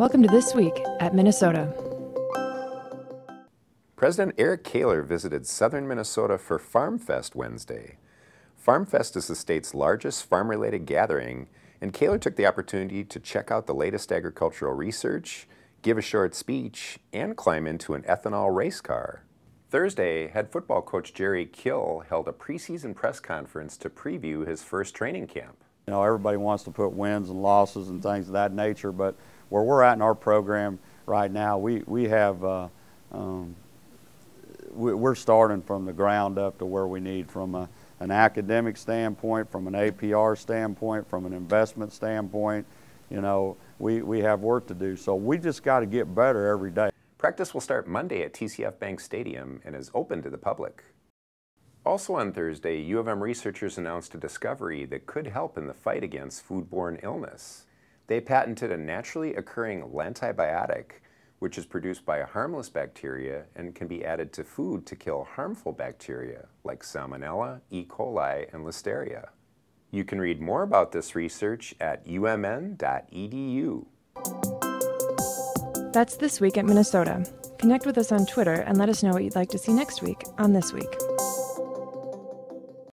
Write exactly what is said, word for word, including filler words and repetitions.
Welcome to This Week at Minnesota. President Eric Kaler visited southern Minnesota for FarmFest Wednesday. FarmFest is the state's largest farm-related gathering, and Kaler took the opportunity to check out the latest agricultural research, give a short speech, and climb into an ethanol race car. Thursday, head football coach Jerry Kill held a preseason press conference to preview his first training camp. You know, everybody wants to put wins and losses and things of that nature, but where we're at in our program right now, we, we have, uh, um, we're starting from the ground up to where we need from a, an academic standpoint, from an A P R standpoint, from an investment standpoint. You know, we, we have work to do, so we just got to get better every day. Practice will start Monday at T C F Bank Stadium and is open to the public. Also on Thursday, U of M researchers announced a discovery that could help in the fight against foodborne illness. They patented a naturally occurring lantibiotic, which is produced by a harmless bacteria and can be added to food to kill harmful bacteria like Salmonella, E. coli, and Listeria. You can read more about this research at U M N dot E D U. That's This Week at Minnesota. Connect with us on Twitter and let us know what you'd like to see next week on This Week.